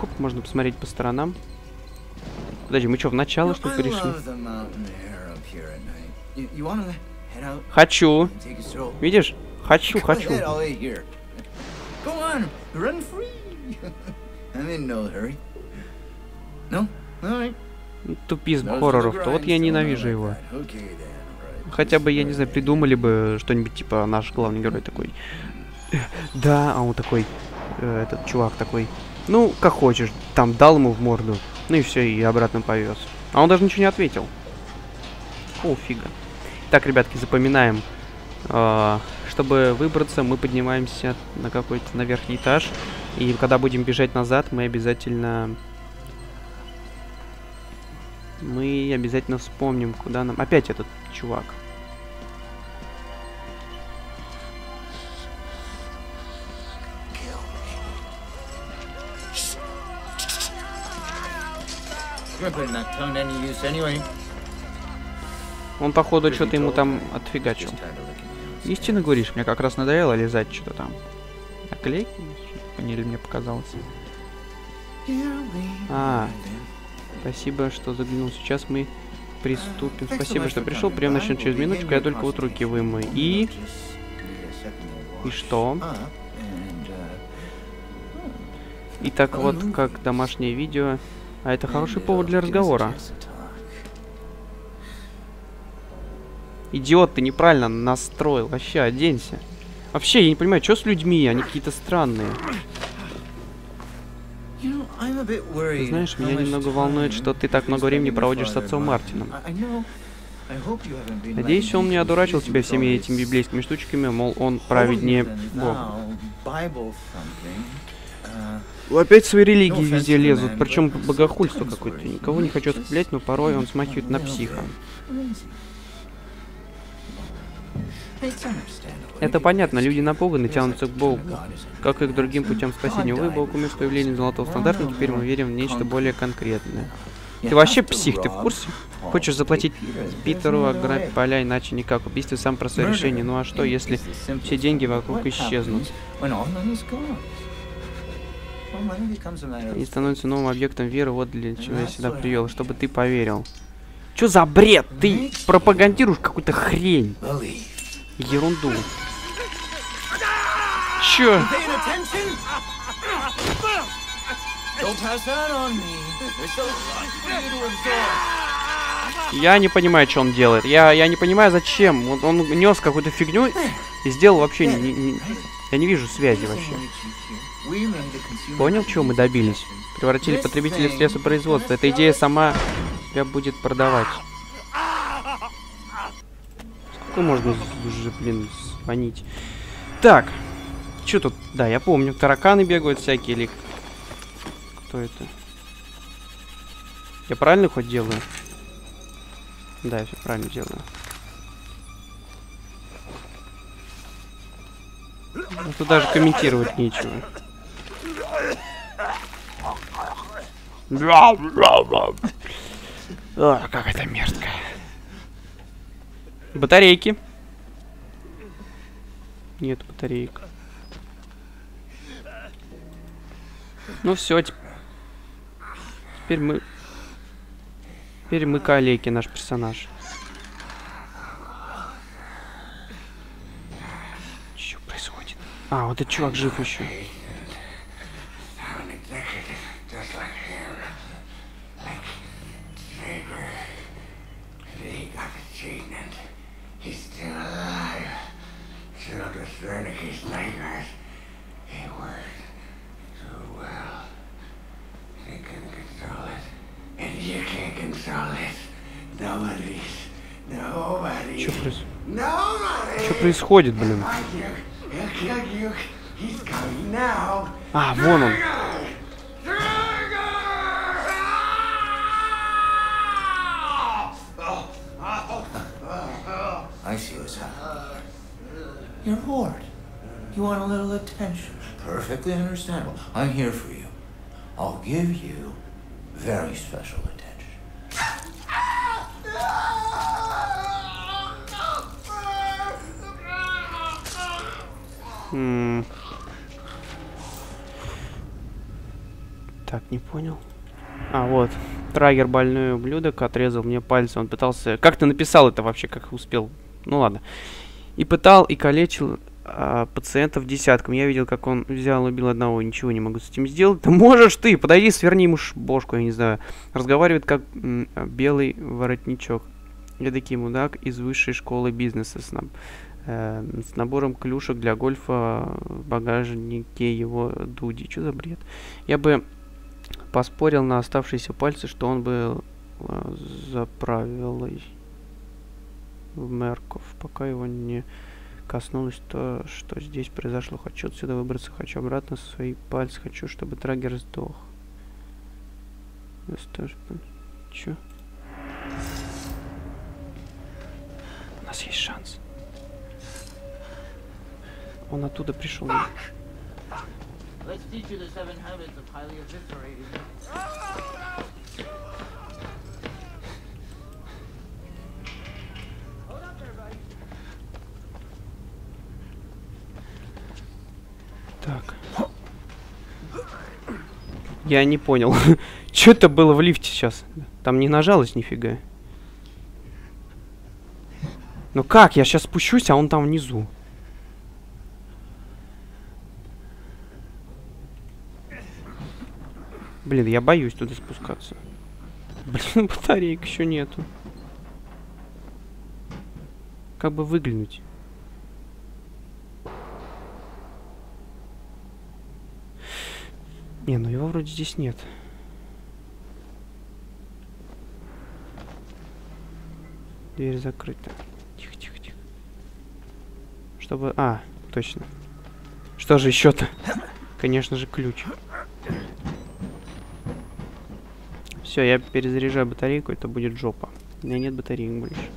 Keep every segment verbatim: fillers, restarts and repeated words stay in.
Хоп, можно посмотреть по сторонам. Подожди, мы что, в начало, что ли, перешли? Хочу. Видишь? Хочу, хочу. Тупиз хорроров-то. Вот я ненавижу его. Хотя бы, я не знаю, придумали бы что-нибудь, типа, наш главный герой такой. Да, а он такой, э, этот чувак такой. Ну, как хочешь, там дал ему в морду. Ну и все, и обратно повез. А он даже ничего не ответил. О, фига. Так, ребятки, запоминаем. Э, чтобы выбраться, мы поднимаемся на какой-то, на верхний этаж. И когда будем бежать назад, мы обязательно... Мы обязательно вспомним, куда нам... Опять этот чувак. Он, походу, что-то ему там отфигачил. Истинно говоришь, мне как раз надоело лизать что-то там. Наклейки? Или мне показалось? А, спасибо, что заглянул. Сейчас мы приступим. Спасибо, что пришел. Прием начнем через минуточку. Я только вот руки вымою. И... И что? И так вот, как домашнее видео... А это хороший повод для разговора. Идиот, ты неправильно настроил. Вообще, оденься. Вообще, я не понимаю, что с людьми? Они какие-то странные. Ты знаешь, меня немного волнует, что ты так много времени проводишь с отцом Мартином. Надеюсь, он не одурачил тебя всеми этими библейскими штучками, мол, он праведнее Бога. Опять свои религии везде лезут, причем богохульство какое-то. Никого не хочу оскорблять, но порой он смахивает на психа. Это понятно, люди напуганы, тянутся к Богу, как и к другим путям спасения. Увы, Бог умер с появлением золотого стандарта, но теперь мы верим в нечто более конкретное. Ты вообще псих, ты в курсе? Хочешь заплатить Питеру, ограбь поля, иначе никак. Убийство — самое простое решение. Ну а что, если все деньги вокруг исчезнут? И становится новым объектом веры, вот для чего я сюда привел, чтобы ты поверил. Чё за бред? Ты пропагандируешь какую-то хрень. Ерунду. Чё? Я не понимаю, что он делает. Я, я не понимаю, зачем. Он, он нес какую-то фигню и сделал вообще... Не, не, я не вижу связи вообще. Понял, чего мы добились? Превратили потребителей в средства производства. Эта идея сама тебя будет продавать. Сколько можно уже, блин, звонить? Так. Что тут? Да, я помню. Тараканы бегают всякие или... Кто это? Я правильно хоть делаю? Да, я все правильно делаю. А тут даже комментировать нечего. О, как это мерзко. Батарейки. Нет батареек. Ну все, теперь мы... Теперь мы калеки, наш персонаж. Что происходит? А, вот этот чувак жив еще. Что проис... происходит, блин? А, вон он. Perfectly understandable. I'm here for you. I'll give you very special attention. Hmm. Так, не понял. А, вот. Трагер, больной ублюдок, отрезал мне пальцы. Он пытался... Как ты написал это вообще? Как успел? Ну ладно. И пытал, и калечил а, пациентов десятком. Я видел, как он взял, убил одного. Ничего не могу с этим сделать. Да можешь ты! Подойди, сверни ему бошку, я не знаю. Разговаривает, как м, белый воротничок. Я таки мудак из высшей школы бизнеса с, нам, э, с набором клюшек для гольфа в багажнике его дуди. Чё за бред? Я бы... Поспорил на оставшиеся пальцы, что он бы э, заправил в Мерков, пока его не коснулось то, что здесь произошло. Хочу отсюда выбраться, хочу обратно свои пальцы, хочу, чтобы Трагер сдох. Чё? У нас есть шанс. Он оттуда пришел. Так. Я не понял. Что это было в лифте сейчас? Там не нажалось нифига. Ну как? Я сейчас спущусь, а он там внизу. Блин, я боюсь туда спускаться. Блин, батареек еще нету. Как бы выглянуть? Не, ну его вроде здесь нет. Дверь закрыта. Тихо, тихо, тихо. Чтобы... А, точно. Что же еще-то? Конечно же, ключ. Все, я перезаряжаю батарейку, это будет жопа. У меня нет батареек больше.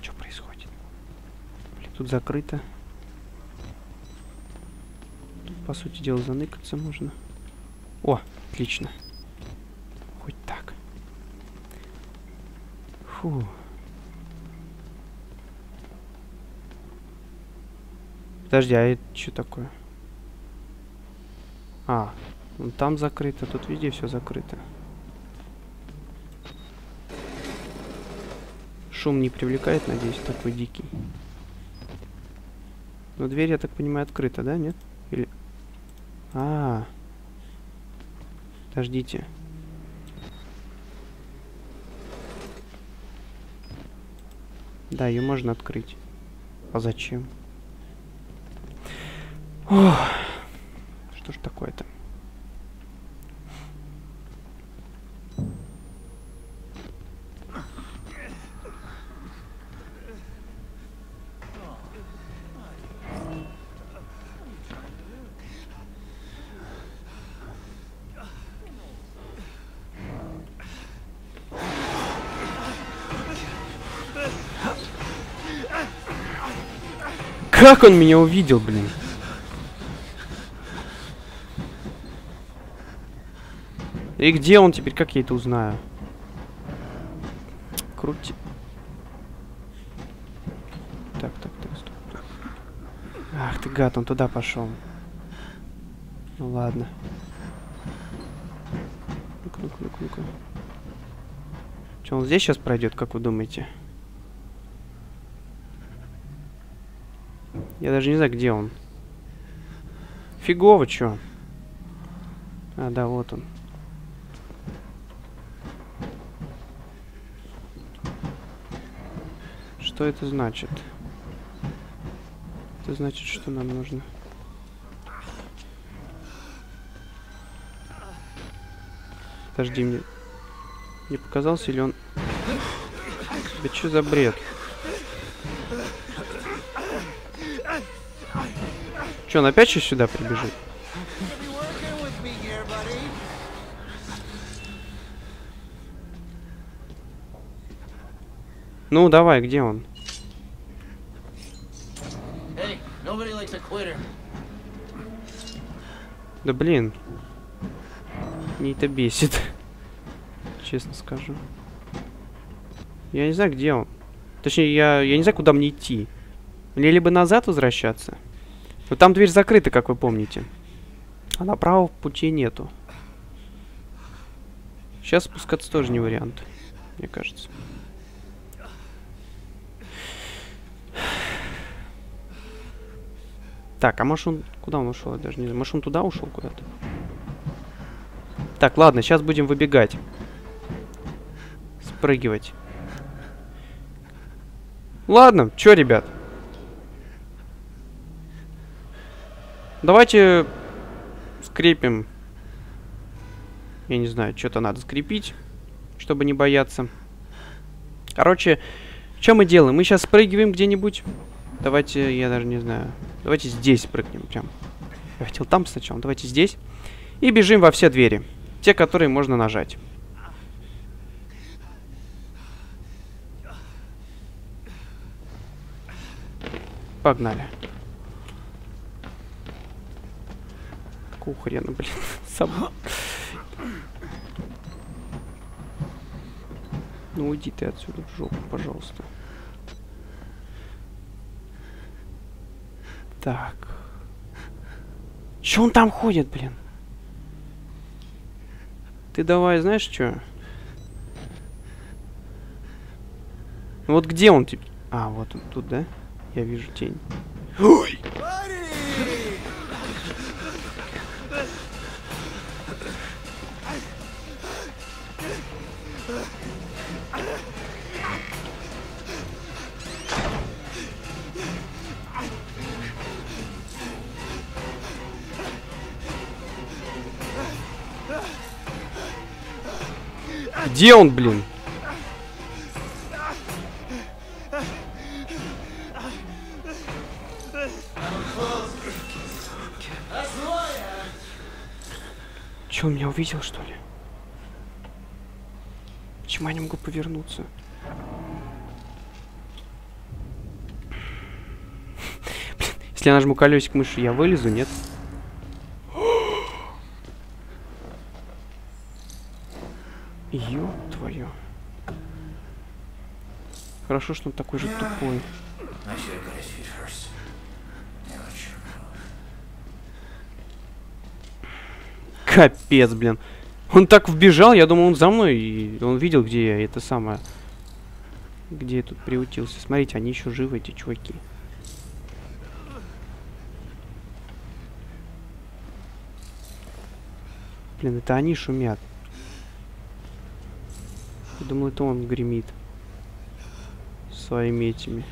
Что происходит? Блин, тут закрыто. Тут, по сути дела, заныкаться можно. О, отлично. Хоть так. Фу. Подожди, а это что такое? А, вон там закрыто, тут везде все закрыто. Шум не привлекает, надеюсь, такой дикий. Но дверь, я так понимаю, открыта, да, нет? Или... А, подождите. Да, ее можно открыть. А зачем? Ох, что ж такое-то? Как он меня увидел, блин? И где он теперь? Как я это узнаю? Крути. Так, так, так, стоп. Ах ты гад, он туда пошел. Ну ладно. Ну-ка, ну-ка, ну-ка, ну-ка. Че, он здесь сейчас пройдет, как вы думаете? Я даже не знаю, где он. Фигово, че? А, да, вот он. Что это значит? Это значит, что нам нужно. Подожди, мне... Не показался ли он... Да что за бред? Че, он опять сейчас сюда прибежит? Ну, давай, где он? Hey, да блин. Мне это бесит. Честно скажу. Я не знаю, где он. Точнее, я, я не знаю, куда мне идти. Мне либо назад возвращаться. Но там дверь закрыта, как вы помните. А направо пути нету. Сейчас спускаться тоже не вариант, мне кажется. Так, а может он... Куда он ушел? Я даже не знаю. Может он туда ушел куда-то? Так, ладно, сейчас будем выбегать. Спрыгивать. Ладно, чё, ребят? Давайте скрепим. Я не знаю, что-то надо скрепить, чтобы не бояться. Короче, что мы делаем? Мы сейчас спрыгиваем где-нибудь. Давайте, я даже не знаю. Давайте здесь спрыгнем прям. Я хотел там сначала. Давайте здесь. И бежим во все двери. Те, которые можно нажать. Погнали. Какого хрена, блин, собака. Ну уйди ты отсюда в жопу, пожалуйста. Так. Че он там ходит, блин? Ты давай, знаешь что? Вот где он теперь? А, вот он тут, да? Я вижу тень. Ой! Где он, блин? Че, он меня увидел, что ли? Почему я не могу повернуться? Блин, если я нажму колесик мыши, я вылезу, нет? Ё твою. Хорошо, что он такой же тупой. Капец, блин. Он так вбежал, я думал, он за мной, и он видел, где я, это самое. Где я тут приутился. Смотрите, они еще живы, эти чуваки. Блин, это они шумят. Я думал, это он гремит своими этими.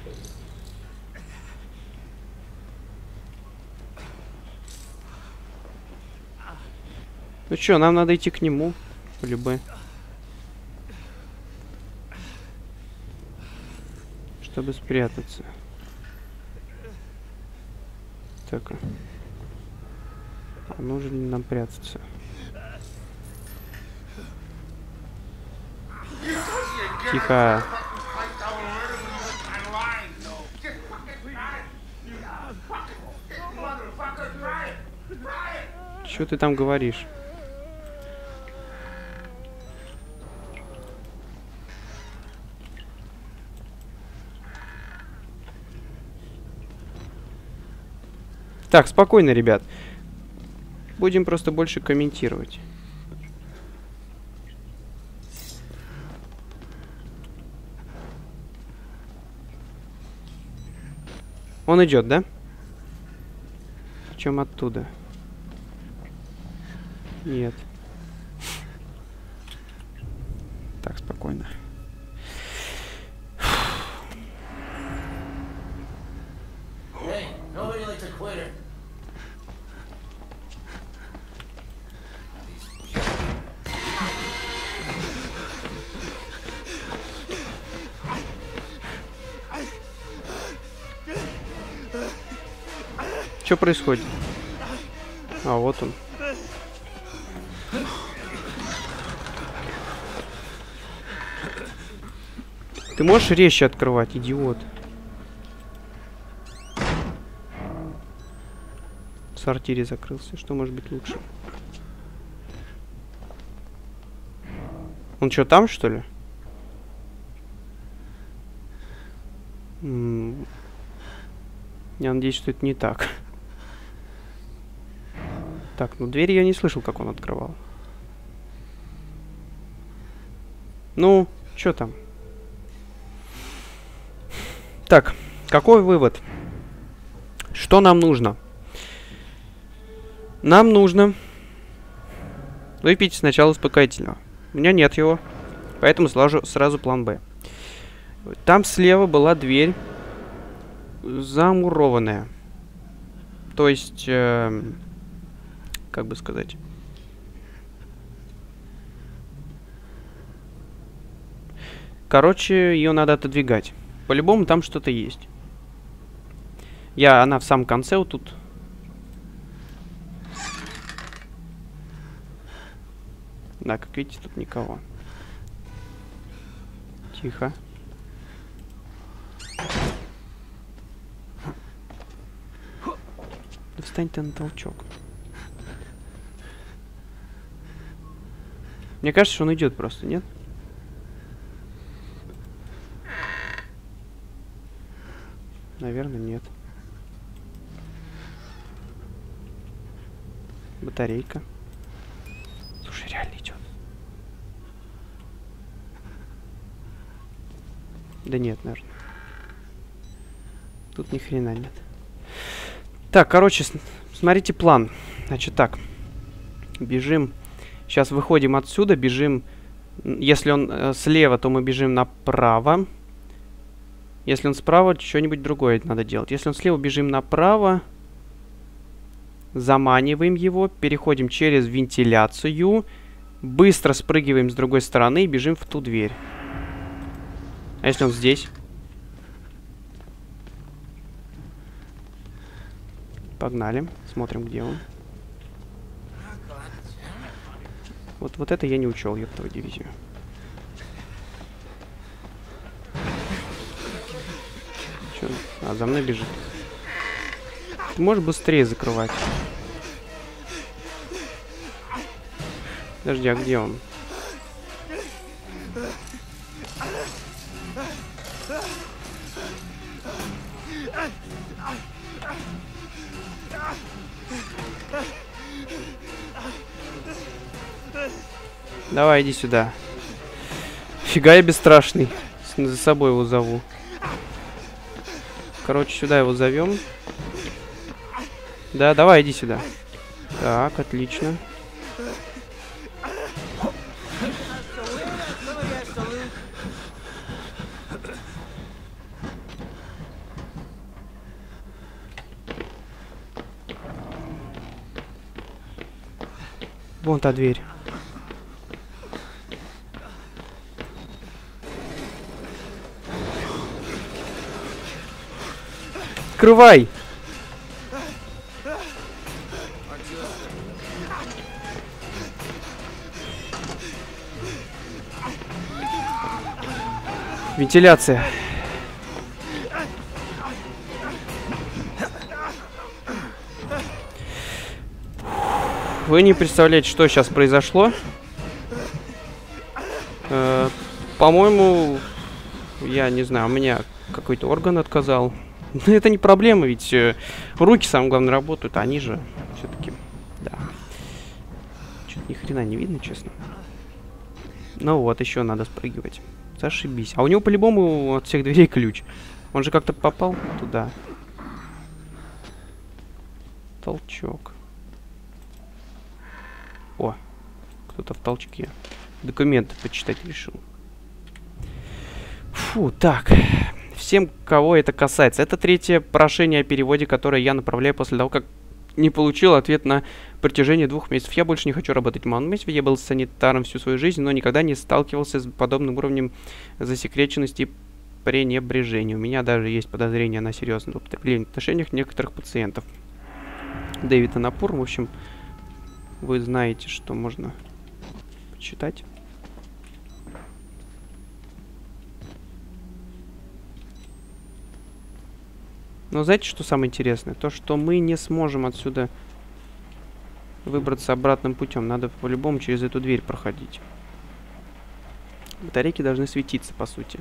Ну чё, нам надо идти к нему, либо. Чтобы спрятаться. Так. А нужно ли нам прятаться? Тихо. Чё ты там говоришь? Так, спокойно, ребят. Будем просто больше комментировать. Он идет, да? Причем оттуда. Нет. Так, спокойно. Что происходит? А, вот он. Ты можешь резче открывать, идиот? В сортире закрылся. Что может быть лучше? Он что, там, что ли? Я надеюсь, что это не так. Так, ну дверь я не слышал, как он открывал. Ну, что там? Так, какой вывод? Что нам нужно? Нам нужно выпить сначала успокоительного. У меня нет его, поэтому сложу сразу план Б. Там слева была дверь замурованная. То есть, э, как бы сказать... Короче, ее надо отодвигать. По-любому там что-то есть. Я, она в самом конце вот тут. Да, как видите, тут никого. Тихо. Да встань ты на толчок. Мне кажется, что он идет просто, нет? Наверное, нет. Батарейка. Слушай, реально идет. Да нет, наверное. Тут ни хрена нет. Так, короче, смотрите план. Значит, так. Бежим. Сейчас выходим отсюда, бежим. Если он э, слева, то мы бежим направо. Если он справа, что-нибудь другое надо делать. Если он слева, бежим направо. Заманиваем его. Переходим через вентиляцию. Быстро спрыгиваем с другой стороны и бежим в ту дверь. А если он здесь? Погнали. Смотрим, где он. Вот, вот это я не учел, ёптовую дивизию. Чё? А, за мной бежит. Ты можешь быстрее закрывать? Подожди, а где он? Давай, иди сюда. Фига, я бесстрашный. За собой его зову. Короче, сюда его зовем. Да, давай, иди сюда. Так, отлично. Вон та дверь. Открывай! Вентиляция. Вы не представляете, что сейчас произошло. Э, по-моему, я не знаю, у меня какой-то орган отказал. Это не проблема, ведь э, руки, самое главное, работают, а они же все-таки, да. Чё-то ни хрена не видно, честно. Ну вот, еще надо спрыгивать. Зашибись. А у него по-любому от всех дверей ключ. Он же как-то попал туда. Толчок. О, кто-то в толчке. Документы почитать решил. Фу, так... Всем, кого это касается. Это третье прошение о переводе, которое я направляю после того, как не получил ответ на протяжении двух месяцев. Я больше не хочу работать в Маунт-Мессе. Я был санитаром всю свою жизнь, но никогда не сталкивался с подобным уровнем засекреченности и пренебрежения. У меня даже есть подозрения на серьезное злоупотребление в отношениях некоторых пациентов. Дэвид Анапур. В общем, вы знаете, что можно почитать. Но знаете, что самое интересное? То, что мы не сможем отсюда выбраться обратным путем. Надо по-любому через эту дверь проходить. Батарейки должны светиться, по сути.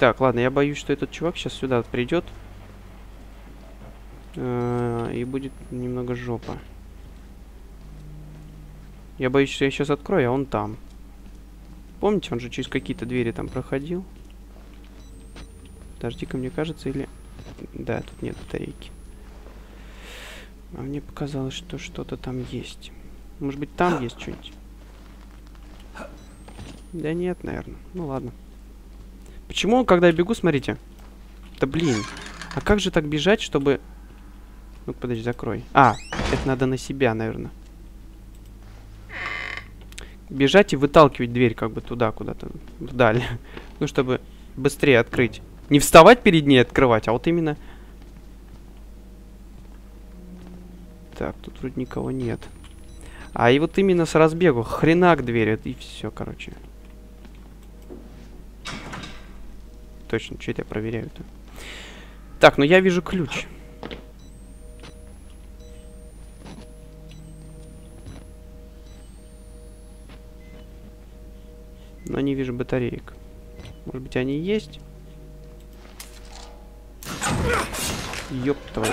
Так, ладно, я боюсь, что этот чувак сейчас сюда придет. Э-э, и будет немного жопа. Я боюсь, что я сейчас открою, а он там. Помните, он же через какие-то двери там проходил. Подожди-ка, мне кажется, или... Да, тут нет батарейки. А мне показалось, что что-то там есть. Может быть, там есть что-нибудь? Да нет, наверное. Ну ладно. Почему, когда я бегу, смотрите. Да блин. А как же так бежать, чтобы... Ну, подожди, закрой. А, это надо на себя, наверное. Бежать и выталкивать дверь как бы туда, куда-то вдаль. Ну, чтобы быстрее открыть. Не вставать перед ней открывать, а вот именно... Так, тут вроде никого нет. А и вот именно с разбегу. Хрена к двери. И все, короче. Точно, что это я проверяю-то? Так, ну я вижу ключ. Но не вижу батареек. Может быть, они есть? Ёп твою.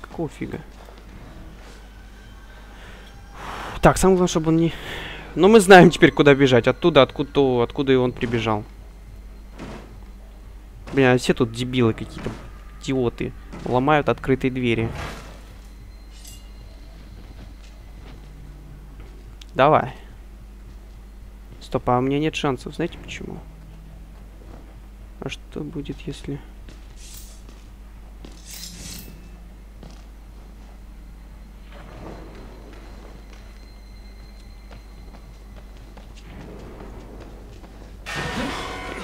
Какого фига? Так, самое главное, чтобы он не... Ну, мы знаем теперь, куда бежать. Оттуда, откуда, откуда и он прибежал. Блин, а все тут дебилы какие-то. Идиоты. Ломают открытые двери. Давай. Стоп, а у меня нет шансов. Знаете почему? А что будет, если...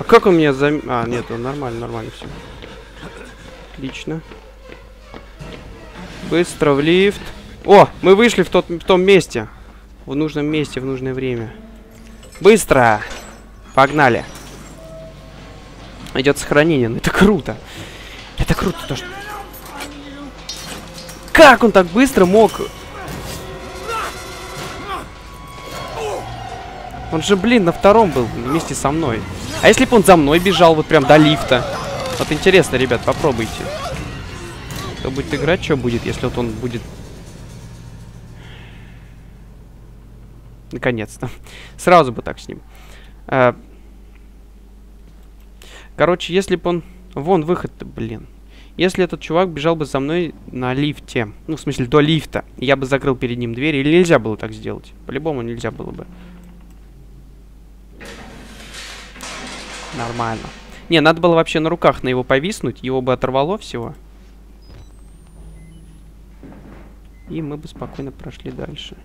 А как он меня зам... А, нет, он нормально, нормально все. Отлично. Быстро в лифт. О, мы вышли в, тот, в том месте. В нужном месте, в нужное время. Быстро! Погнали. Идет сохранение. Это круто. Это круто то, что... Как он так быстро мог? Он же, блин, на втором был вместе со мной. А если бы он за мной бежал, вот прям до лифта? Вот интересно, ребят, попробуйте. Кто будет играть, что будет, если вот он будет... Наконец-то. Сразу бы так с ним. Короче, если бы он... Вон выход-то, блин. Если этот чувак бежал бы за мной на лифте, ну, в смысле, до лифта, я бы закрыл перед ним дверь, или нельзя было так сделать? По-любому нельзя было бы. Нормально. Не, надо было вообще на руках на его повиснуть. Его бы оторвало всего. И мы бы спокойно прошли дальше.